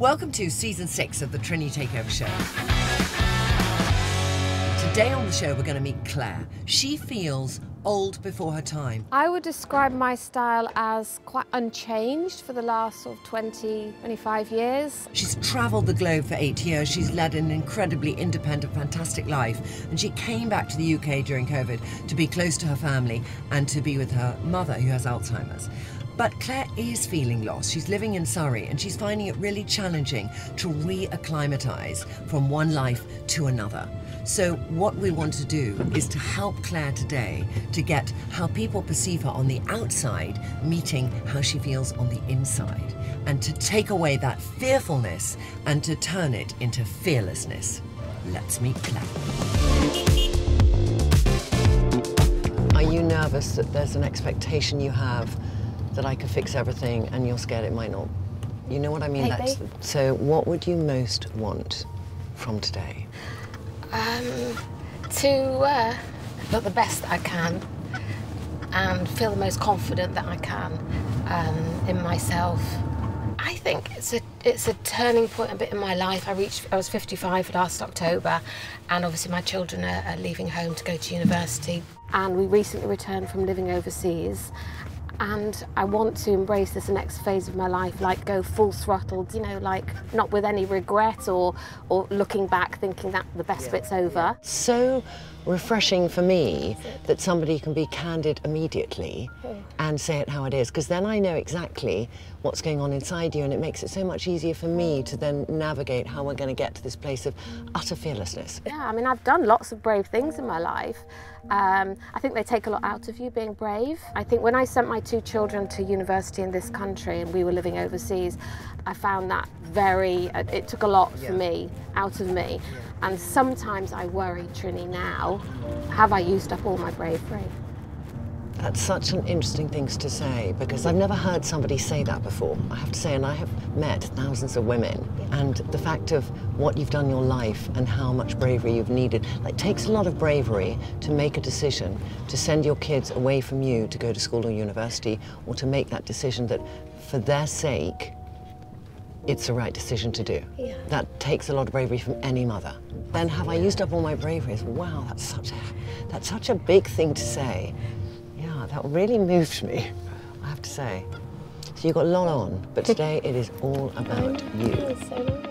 Welcome to Season 6 of The Trinny Takeover Show. Today on the show we're going to meet Claire. She feels old before her time. I would describe my style as quite unchanged for the last sort of 20, 25 years. She's travelled the globe for 8 years. She's led an incredibly independent, fantastic life. And she came back to the UK during COVID to be close to her family and to be with her mother who has Alzheimer's. But Claire is feeling lost. She's living in Surrey and she's finding it really challenging to re-acclimatise from one life to another. So what we want to do is to help Claire today to get how people perceive her on the outside, meeting how she feels on the inside, and to take away that fearfulness and to turn it into fearlessness. Let's meet Claire. Are you nervous that there's an expectation you have that I could fix everything and you're scared it might not? You know what I mean? That's, so what would you most want from today? To look the best I can and feel the most confident that I can in myself. I think it's a turning point a bit in my life. I was 55 last October, and obviously my children are leaving home to go to university. And we recently returned from living overseas. And I want to embrace this next phase of my life, like go full throttle, you know, like not with any regret or looking back thinking that the best bit's over. So refreshing for me that somebody can be candid immediately and say it how it is, because then I know exactly what's going on inside you, and it makes it so much easier for me to then navigate how we're going to get to this place of utter fearlessness. Yeah, I mean, I've done lots of brave things in my life. I think they take a lot out of you, being brave. I think when I sent my two children to university in this country and we were living overseas, I found that it took a lot for me, out of me. Yeah. And sometimes I worry, Trinny, now, have I used up all my bravery? That's such an interesting thing to say, because I've never heard somebody say that before, I have to say, and I have met thousands of women, and the fact of what you've done in your life and how much bravery you've needed, like, it takes a lot of bravery to make a decision, to send your kids away from you to go to school or university, or to make that decision that, for their sake, it's the right decision to do. Yeah. That takes a lot of bravery from any mother. Then have I used up all my bravery? Wow, that's such a big thing to say. Yeah, that really moved me, I have to say. So you've got a lot on, but today it is all about you. It's so nice.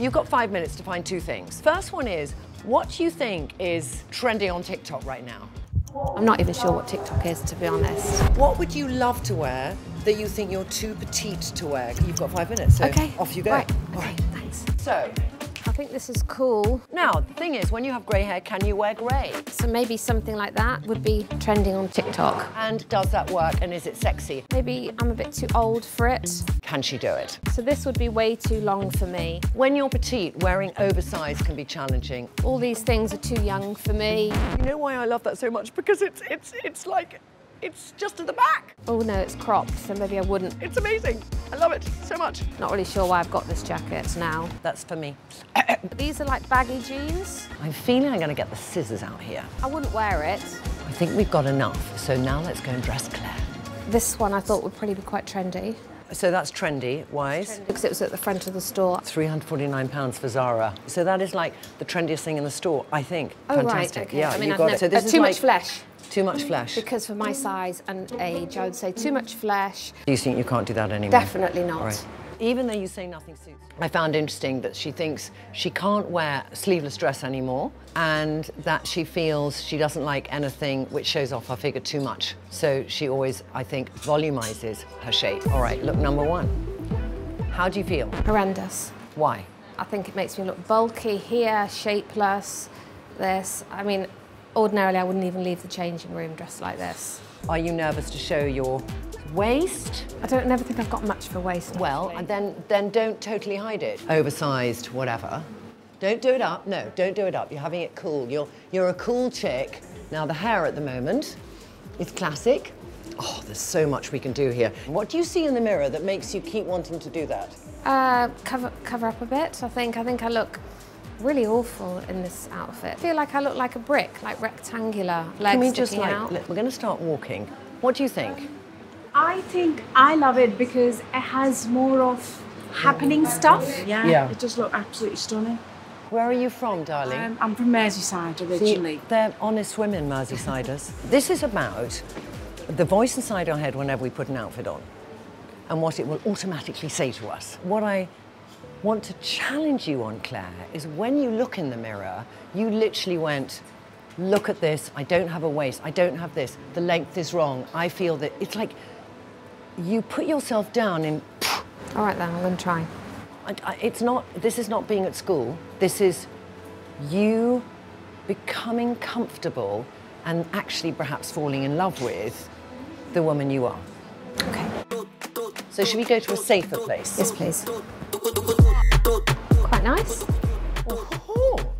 You've got 5 minutes to find two things. First one is, what you think is trendy on TikTok right now? I'm not even sure what TikTok is, to be honest. What would you love to wear that you think you're too petite to wear? You've got 5 minutes, so off you go. Right. All right, thanks. So, I think this is cool. Now, the thing is, when you have grey hair, can you wear grey? So maybe something like that would be trending on TikTok. And does that work, and is it sexy? Maybe I'm a bit too old for it. Can she do it? So this would be way too long for me. When you're petite, wearing oversized can be challenging. All these things are too young for me. You know why I love that so much? Because it's like, it's just at the back. Oh no, it's cropped, so maybe I wouldn't. It's amazing. I love it so much. Not really sure why I've got this jacket now. That's for me. These are like baggy jeans. I'm feeling I'm gonna get the scissors out here. I wouldn't wear it. I think we've got enough, so now let's go and dress Claire. This one I thought would probably be quite trendy. So that's trendy, wise. Because it was at the front of the store. £349 for Zara. So that is like the trendiest thing in the store, I think. Oh, fantastic. Right, okay. Yeah, I mean, you got it. So this is too much flesh. Too much flesh? Because for my size and age, I would say too much flesh. Do you think you can't do that anymore? Definitely not. Right. Even though you say nothing suits. I found interesting that she thinks she can't wear a sleeveless dress anymore, and that she feels she doesn't like anything which shows off her figure too much. So she always, I think, volumizes her shape. All right, look number one. How do you feel? Horrendous. Why? I think it makes me look bulky here, shapeless, this. I mean, ordinarily, I wouldn't even leave the changing room dressed like this. Are you nervous to show your waist? I don't never think I've got much for waist. Well, actually. And then don't totally hide it. Oversized, whatever. Don't do it up. No, don't do it up. You're having it cool. You're a cool chick. Now, the hair at the moment is classic. Oh, there's so much we can do here. What do you see in the mirror that makes you keep wanting to do that? Cover up a bit, I think. I think I look really awful in this outfit. I feel like I look like a brick, like rectangular, legs sticking out. Can we just, like, we're going to start walking. What do you think? I think I love it because it has more of happening stuff. Yeah, yeah. It does look absolutely stunning. Where are you from, darling? I'm from Merseyside originally. See, they're honest women, Merseysiders. This is about the voice inside our head whenever we put an outfit on and what it will automatically say to us. What I want to challenge you on, Claire, is when you look in the mirror, you literally went, look at this, I don't have a waist, I don't have this, the length is wrong, I feel that... It's like you put yourself down in... All right then, I'm going to try. It's not, this is not being at school. This is you becoming comfortable and actually perhaps falling in love with the woman you are. Okay. So should we go to a safer place? Yes, please. Quite nice. Oh.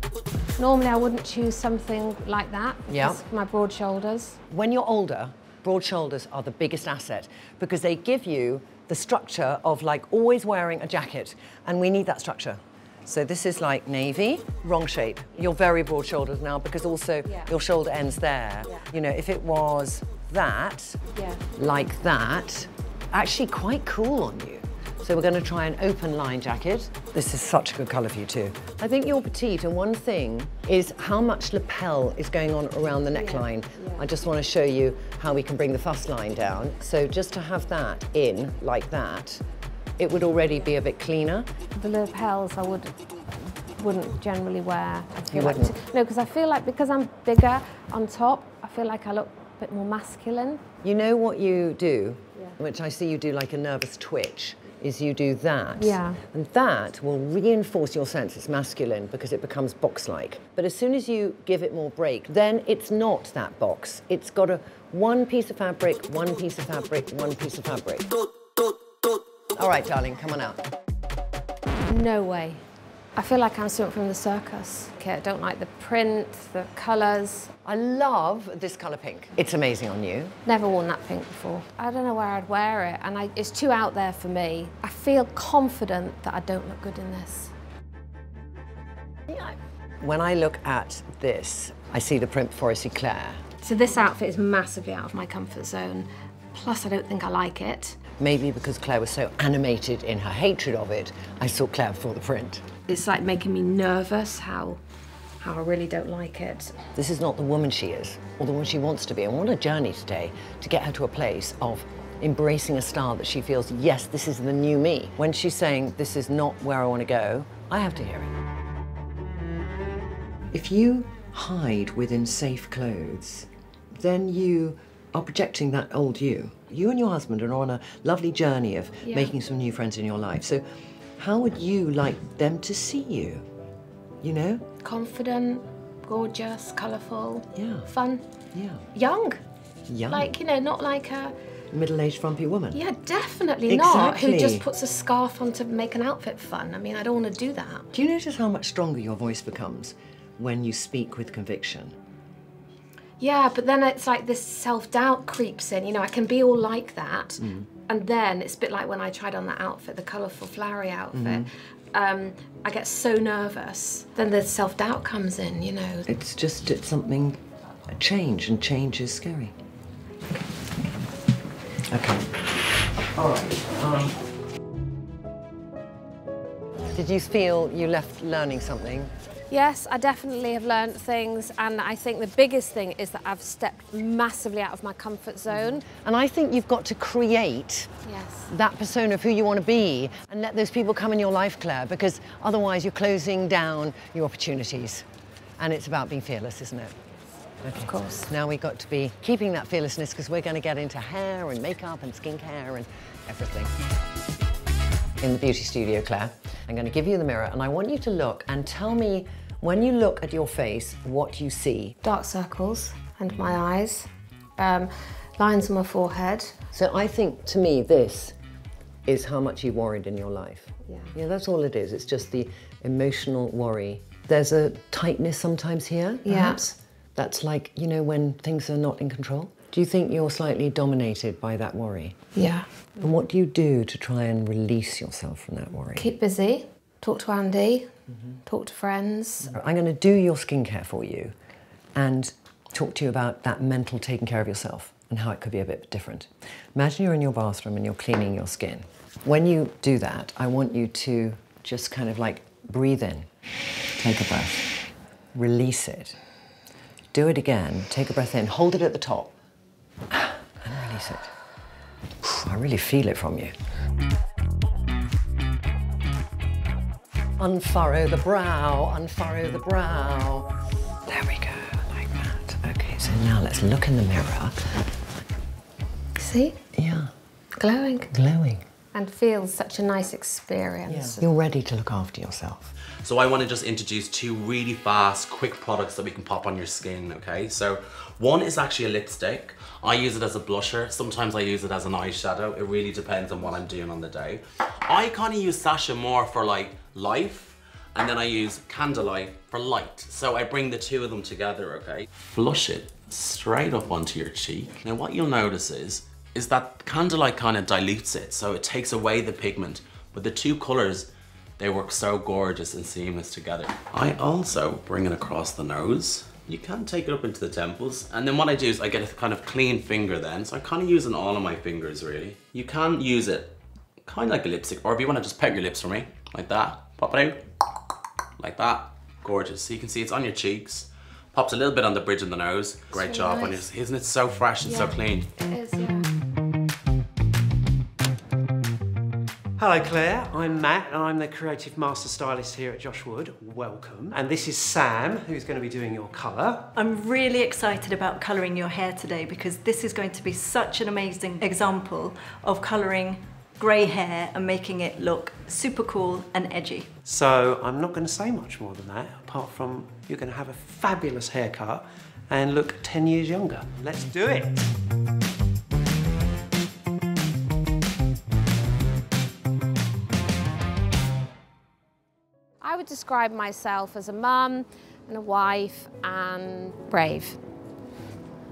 Normally I wouldn't choose something like that. Yeah. My broad shoulders. When you're older, broad shoulders are the biggest asset because they give you the structure of like always wearing a jacket, and we need that structure. So this is like navy, wrong shape. You're very broad shoulders now because also your shoulder ends there. Yeah. You know, if it was that, like that, actually quite cool on you. So we're going to try an open line jacket. This is such a good colour for you too. I think you're petite, and one thing is how much lapel is going on around the neckline. Yeah. Yeah. I just want to show you how we can bring the fuss line down. So just to have that in like that, it would already be a bit cleaner. The lapels I wouldn't generally wear. I feel like wouldn't? No, because I feel like because I'm bigger on top, I feel like I look a bit more masculine. You know what you do, which I see you do like a nervous twitch, is you do that. Yeah. And that will reinforce your sense it's masculine because it becomes box-like. But as soon as you give it more break, then it's not that box. It's got a one piece of fabric, one piece of fabric, one piece of fabric. All right, darling, come on out. No way. I feel like I'm something from the circus. Okay, I don't like the print, the colours. I love this colour pink. It's amazing on you. Never worn that pink before. I don't know where I'd wear it, and it's too out there for me. I feel confident that I don't look good in this. When I look at this, I see the print before I see Claire. So this outfit is massively out of my comfort zone. Plus, I don't think I like it. Maybe because Claire was so animated in her hatred of it, I saw Claire before the print. It's like making me nervous how I really don't like it. This is not the woman she is, or the woman she wants to be. And what a journey today to get her to a place of embracing a style that she feels, yes, this is the new me. When she's saying, this is not where I want to go, I have to hear it. If you hide within safe clothes, then you are projecting that old you. You and your husband are on a lovely journey of making some new friends in your life. So how would you like them to see you, you know? Confident, gorgeous, colourful, fun. Yeah. Young. Young. Like, you know, not like a... middle-aged frumpy woman. Yeah, definitely not. Who just puts a scarf on to make an outfit fun. I mean, I don't want to do that. Do you notice how much stronger your voice becomes when you speak with conviction? Yeah, but then it's like this self-doubt creeps in. You know, I can be all like that. Mm. And then it's a bit like when I tried on that outfit, the colourful, flowery outfit. Mm-hmm. I get so nervous. Then the self-doubt comes in, you know. It's just something, a change, and change is scary. Okay. All right. Did you feel you left learning something? Yes, I definitely have learned things, and I think the biggest thing is that I've stepped massively out of my comfort zone. And I think you've got to create that persona of who you want to be and let those people come in your life, Claire, because otherwise you're closing down your opportunities. And it's about being fearless, isn't it? Okay. Of course. Now we've got to be keeping that fearlessness because we're going to get into hair and makeup and skincare and everything. In the beauty studio, Claire, I'm going to give you the mirror and I want you to look and tell me when you look at your face, what you see. Dark circles under my eyes, lines on my forehead. So I think, to me, this is how much you worried in your life. Yeah. Yeah, that's all it is. It's just the emotional worry. There's a tightness sometimes here, perhaps. Yeah. That's like, you know, when things are not in control. Do you think you're slightly dominated by that worry? Yeah. And what do you do to try and release yourself from that worry? Keep busy, talk to Andy. Mm-hmm. Talk to friends. I'm going to do your skincare for you and talk to you about that mental taking care of yourself. and how it could be a bit different. Imagine you're in your bathroom and you're cleaning your skin. When you do that, I want you to just kind of like breathe in, take a breath, release it, do it again, take a breath in, hold it at the top, and release it. I really feel it from you. Unfurrow the brow, unfurrow the brow. There we go, like that. Okay, so now let's look in the mirror. See? Yeah. Glowing. Glowing. And feels such a nice experience. Yeah. You're ready to look after yourself. So I want to just introduce two really fast, quick products that we can pop on your skin, okay? So one is actually a lipstick. I use it as a blusher. Sometimes I use it as an eyeshadow. It really depends on what I'm doing on the day. I kind of use Sasha more for like life, and then I use Candlelight for light. So I bring the two of them together, okay? Flush it straight up onto your cheek. Now what you'll notice is that Candlelight kind of dilutes it, so it takes away the pigment, but the two colors, they work so gorgeous and seamless together. I also bring it across the nose. You can take it up into the temples, and then what I do is I get a kind of clean finger then, so I kind of use it on all of my fingers really. You can use it kind of like a lipstick, or if you want to just pet your lips for me, like that, pop it out, like that, gorgeous. So you can see it's on your cheeks, pops a little bit on the bridge of the nose. Great so job, nice. On your, isn't it so fresh and yeah. So clean? It is, yeah. Hello Claire, I'm Matt and I'm the Creative Master Stylist here at Josh Wood. Welcome. And this is Sam, who's going to be doing your colour. I'm really excited about colouring your hair today because this is going to be such an amazing example of colouring grey hair and making it look super cool and edgy. So I'm not going to say much more than that, apart from you're going to have a fabulous haircut and look 10 years younger. Let's do it! I would describe myself as a mum and a wife and brave.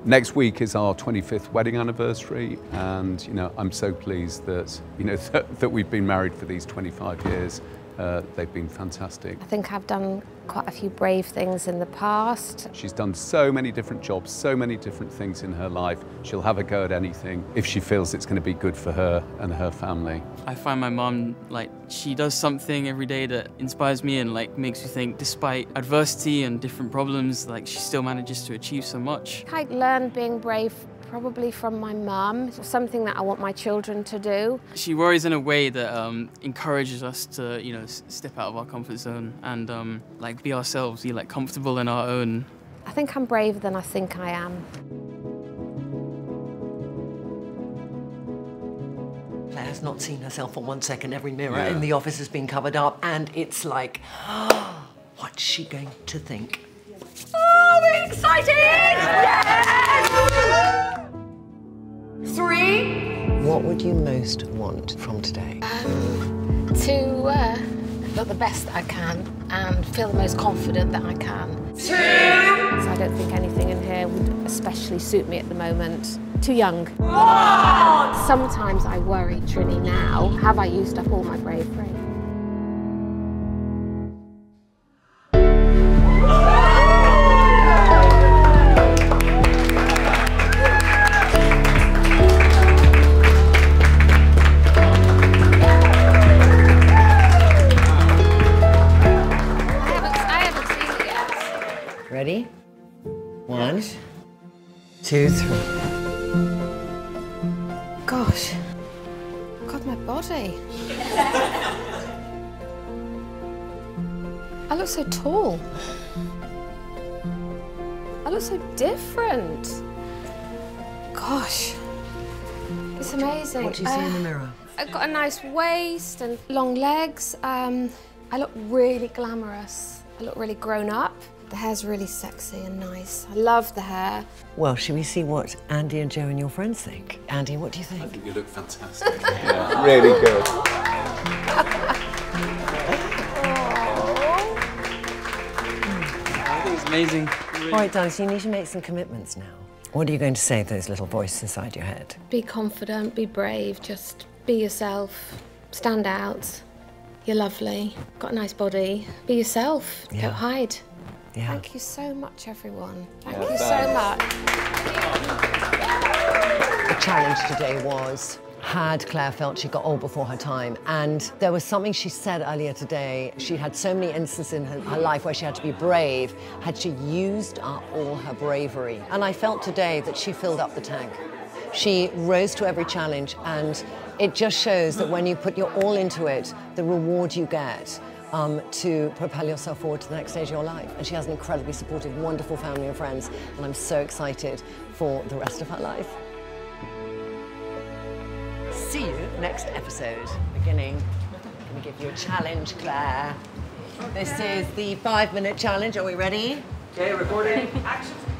Next week is our 25th wedding anniversary, and you know I'm so pleased that that we've been married for these 25 years. They've been fantastic. I think I've done quite a few brave things in the past. She's done so many different jobs, so many different things in her life. She'll have a go at anything if she feels it's going to be good for her and her family. I find my mum, like, she does something every day that inspires me and like makes me think despite adversity and different problems, like she still manages to achieve so much. I learned being brave probably from my mum. It's something that I want my children to do. She worries in a way that encourages us to, step out of our comfort zone and like be ourselves, be like comfortable in our own. I think I'm braver than I think I am. Claire has not seen herself for 1 second. Every mirror in the office has been covered up, and it's like, oh, what's she going to think? Oh, we're excited! Yes! 3. What would you most want from today? To look the best I can and feel the most confident that I can. 2. So I don't think anything in here would especially suit me at the moment. Too young. 1. Sometimes I worry, Trinny, now. Have I used up all my bravery? Ready? 1, 2, 3. Gosh. God, my body. I look so tall. I look so different. Gosh. It's amazing. What do you see in the mirror? I've got a nice waist and long legs. I look really glamorous. I look really grown up. The hair's really sexy and nice. I love the hair. Well, should we see what Andy and Joe and your friends think? Andy, what do you think? I think you look fantastic. Yeah, really good. I think it's amazing. All right, darling, so you need to make some commitments now. What are you going to say to those little voices inside your head? Be confident, be brave, just be yourself, stand out. You're lovely, got a nice body. Be yourself, don't hide. Yeah. Thank you so much, everyone. Thank you so much. challenge today was, had Claire felt she got old before her time? And there was something she said earlier today. She had so many instances in her life where she had to be brave. Had she used up all her bravery? And I felt today that she filled up the tank. She rose to every challenge, and it just shows that when you put your all into it, the reward you get to propel yourself forward to the next stage of your life. And she has an incredibly supportive, wonderful family and friends, and I'm so excited for the rest of her life. See you next episode. I'm gonna give you a challenge, Claire. Okay. This is the 5-minute challenge. Are we ready? Okay, recording. Action.